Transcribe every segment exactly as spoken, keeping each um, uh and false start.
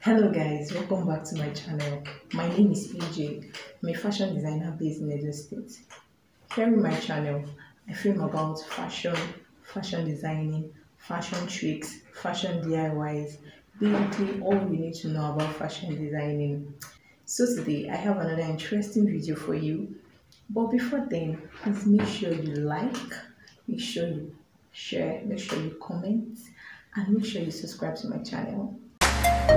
Hello guys, welcome back to my channel. My name is AyJay. I'm a fashion designer based in Edo State. Here in my channel, I film about fashion, fashion designing, fashion tricks, fashion D I Ys, basically all you need to know about fashion designing. So today I have another interesting video for you. But before then, please make sure you like, make sure you share, make sure you comment, and make sure you subscribe to my channel. So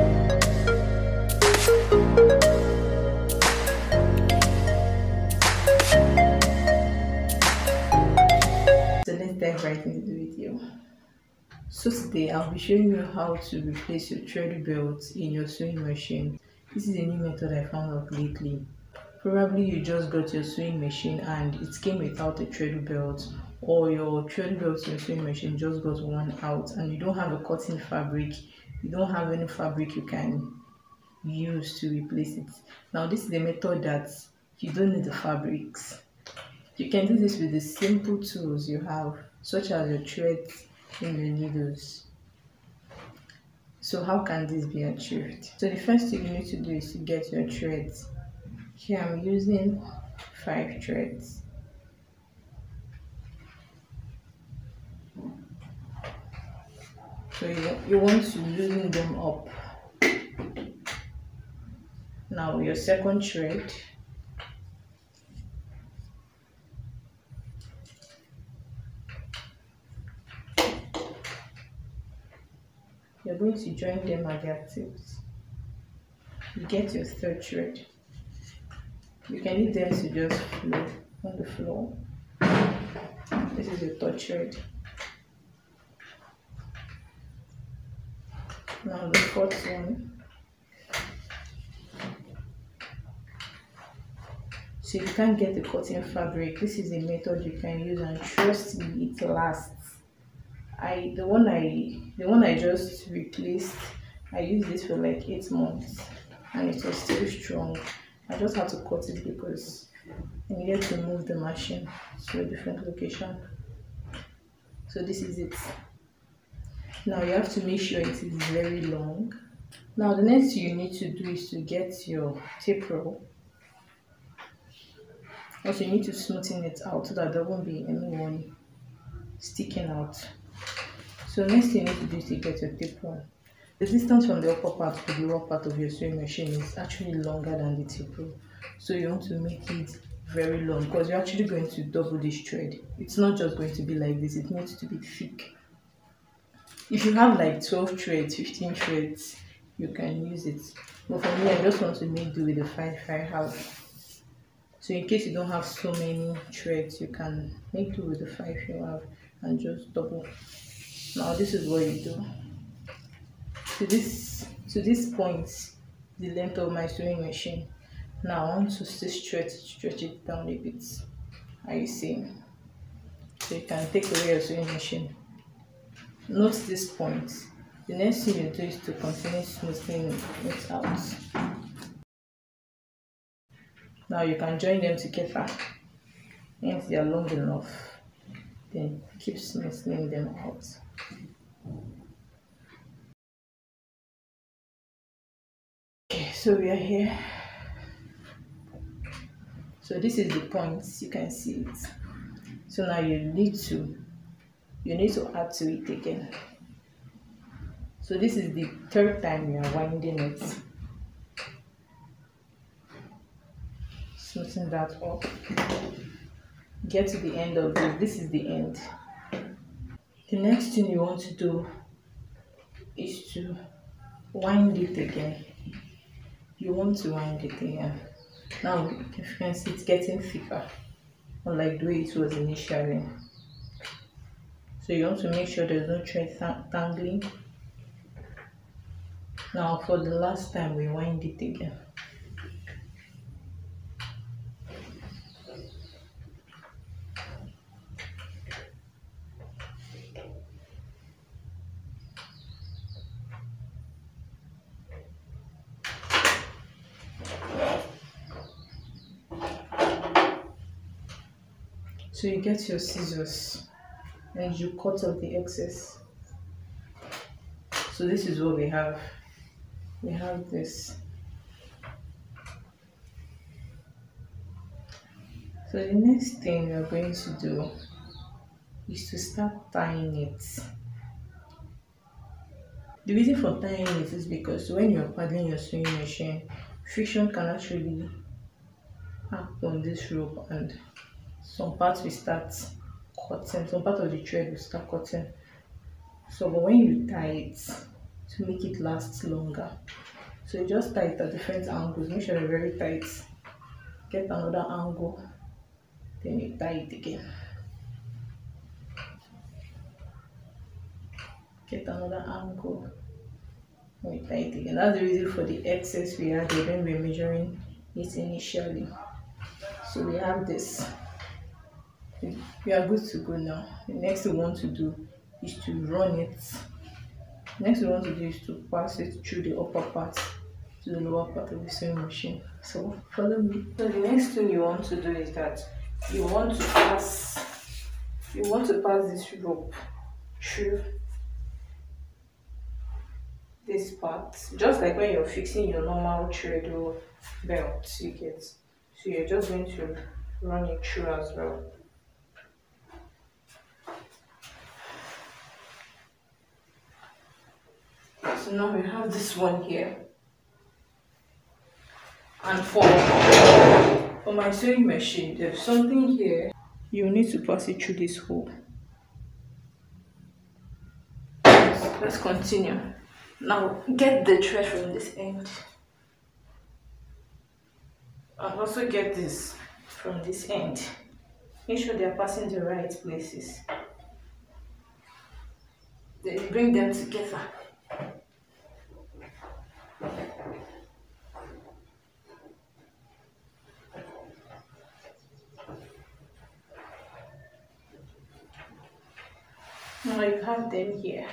let's dive right into the video. So today I'll be showing you how to replace your thread belt in your sewing machine. This is a new method I found out lately. Probably you just got your sewing machine and it came without a thread belt, or your thread belt in your sewing machine just got one out and you don't have a cotton fabric. You don't have any fabric you can use to replace it. Now this is the method that you don't need the fabrics. You can do this with the simple tools you have, such as your threads and your needles. So how can this be achieved? So the first thing you need to do is to get your threads. Here I'm using five threads. So you, you want to loosen them up. Now your second thread. You're going to join them at their tips. You get your third thread. You can leave them to just flow on the floor. This is your third thread. Now the fourth one. So you can't get the cotton fabric. This is a method you can use, and trust me, it lasts. I the one I the one I just replaced, I used this for like eight months and it was still strong. I just had to cut it because I needed to move the machine to a different location. So this is it. Now you have to make sure it is very long. Now the next thing you need to do is to get your tape roll. Also you need to smoothen it out so that there won't be anyone sticking out. So next thing you need to do is to get your tape roll. The distance from the upper part to the lower part of your sewing machine is actually longer than the tape roll. So you want to make it very long because you're actually going to double this thread. It's not just going to be like this, it needs to be thick. If you have like twelve threads, fifteen threads, you can use it. But for me, I just want to make do with the five I have. So in case you don't have so many threads, you can make do with the five you have and just double. Now this is what you do. To this, to this point, the length of my sewing machine. Now I want to stretch, stretch it down a bit. Are you seeing? So you can take away your sewing machine. Note this point. The next thing you do is to continue smoothing it out. Now you can join them together once they are long enough. Then keep smoothing them out. Okay, so we are here. So this is the point, you can see it. So now you need to You need to add to it again. So this is the third time you are winding it. Smoothen that up. Get to the end of this. This is the end. The next thing you want to do is to wind it again. You want to wind it again. Now, if you can see, it's getting thicker, unlike the way it was initially. So you want to make sure there's no thread tangling. Now for the last time, we wind it again. So you get your scissors and you cut off the excess. So this is what we have. we have this. So the next thing we are going to do is to start tying it. The reason for tying it is because when you are paddling your sewing machine, friction can actually act on this rope, and some parts will start cutting, some part of the thread will start cutting. So but when you tie it, to make it last longer, so you just tie it at different angles. Make sure they're very tight. Get another angle, then you tie it again. Get another angle, then you tie it again. That's the reason for the excess we had when we were measuring it initially. So we have this. We are good to go now. The next we want to do is to run it. Next we want to do is to pass it through the upper part to the lower part of the sewing machine. So follow me. So the next thing you want to do is that you want to pass you want to pass this rope through this part, just like when you're fixing your normal thread or belt you get. So you're just going to run it through as well. So now we have this one here, and for for my sewing machine, there's something here. You need to pass it through this hole. So let's continue. Now get the thread from this end, and also get this from this end. Make sure they are passing the right places. Then bring them together. Now you have them here.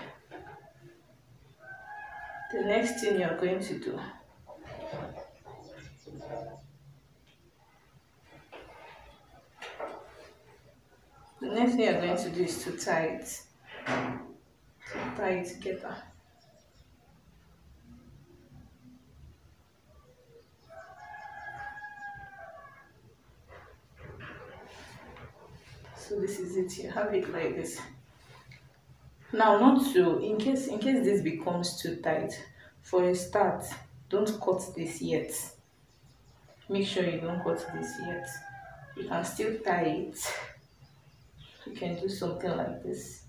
The next thing you're going to do the next thing you're going to do is to tie it to tie it together. So this is it. You have it like this. Now, not to, in case in case this becomes too tight, for a start, don't cut this yet. Make sure you don't cut this yet. You can still tie it. You can do something like this,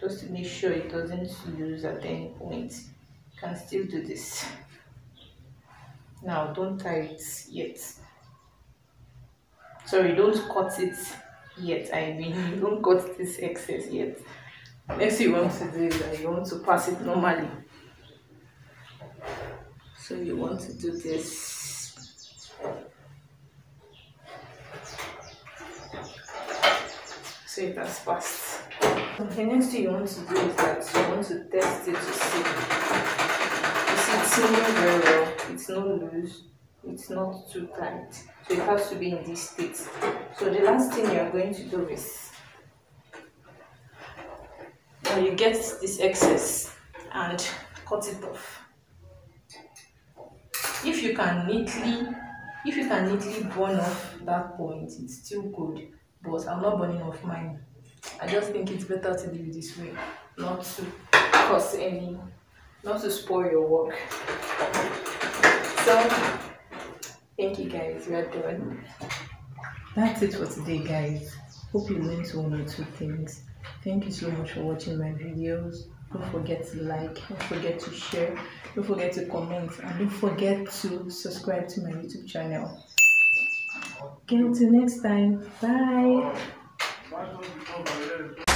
just to make sure it doesn't loose at any point. You can still do this. Now, don't tie it yet. Sorry, don't cut it yet. I mean, don't cut this excess yet. Next you want to do is that you want to pass it normally. So you want to do this. So it has passed. Okay, next thing you want to do is that you want to test it to see. You see, it's sealing very well. It's not loose. It's not too tight. So it has to be in this state. So the last thing you are going to do is, so you get this excess and cut it off. If you can neatly, if you can neatly burn off that point, it's still good. But I'm not burning off mine. I just think it's better to do it this way, not to cause any, not to spoil your work. So, thank you guys. We are done. That's it for today, guys. Hope you learned one or two things. Thank you so much for watching my videos. Don't forget to like, don't forget to share, don't forget to comment, and don't forget to subscribe to my YouTube channel. Okay, until next time, bye.